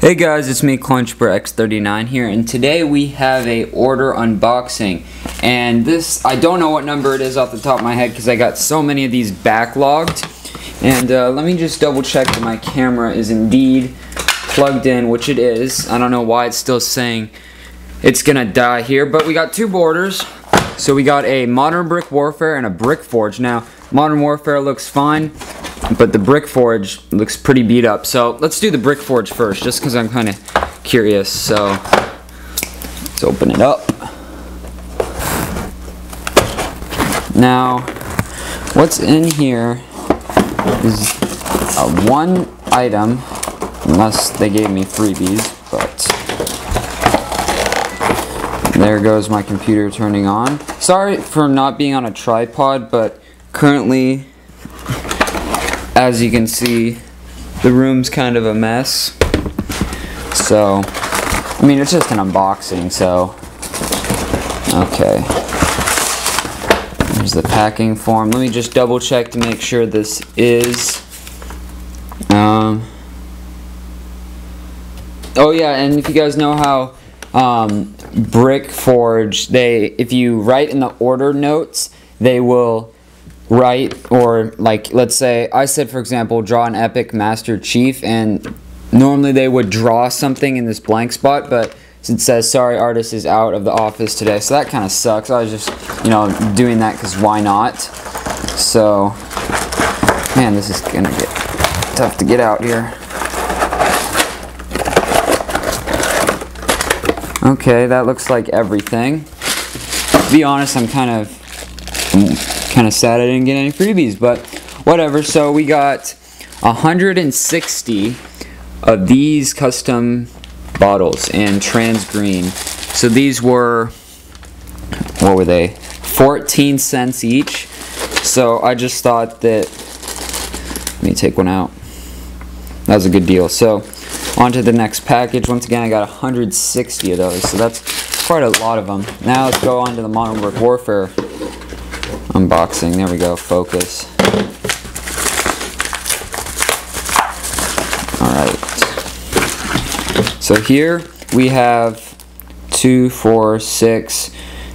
Hey guys, it's me ClunchBrX39 here, and today we have a order unboxing. And this, I don't know what number it is off the top of my head because I got so many of these backlogged. And let me just double check that my camera is indeed plugged in, which it is. I don't know why it's still saying it's gonna die here, but we got two orders. So we got a Modern Brick Warfare and a Brick Forge. Now, Modern Warfare looks fine, but the Brick Forge looks pretty beat up. So let's do the Brick Forge first, just because I'm kind of curious. So let's open it up. Now, what's in here is one item, unless they gave me freebies, but there goes my computer turning on. Sorry for not being on a tripod, but currently, as you can see, the room's kind of a mess. So, I mean, it's just an unboxing, so. Okay. Here's the packing form. Let me just double check to make sure this is. Oh yeah, and if you guys know how Brick Forge, if you write in the order notes, they will write, or like, let's say I said, for example, draw an epic master chief, and normally they would draw something in this blank spot, but it says sorry, artist is out of the office today. So that kind of sucks. I was just, you know, doing that because why not? So, man, this is gonna get tough to get out here. Okay, that looks like everything. To be honest, I'm kind of sad I didn't get any freebies, but whatever. So we got 160 of these custom bottles in trans green. So these were, what were they, 14 cents each. So I just thought that, let me take one out. That was a good deal. So on to the next package. Once again, I got 160 of those, so that's quite a lot of them. Now let's go on to the Modern Brick Warfare unboxing. There we go, focus. Alright. So here we have 2, 4, 6,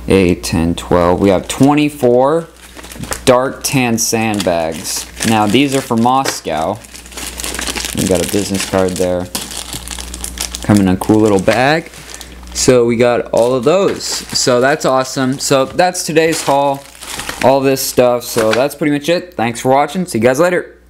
8, 10, 12. We have 24 dark tan sandbags. Now these are for Moscow. We got a business card there. Come in a cool little bag. So we got all of those. So that's awesome. So that's today's haul. All this stuff. So that's pretty much it. Thanks for watching. See you guys later.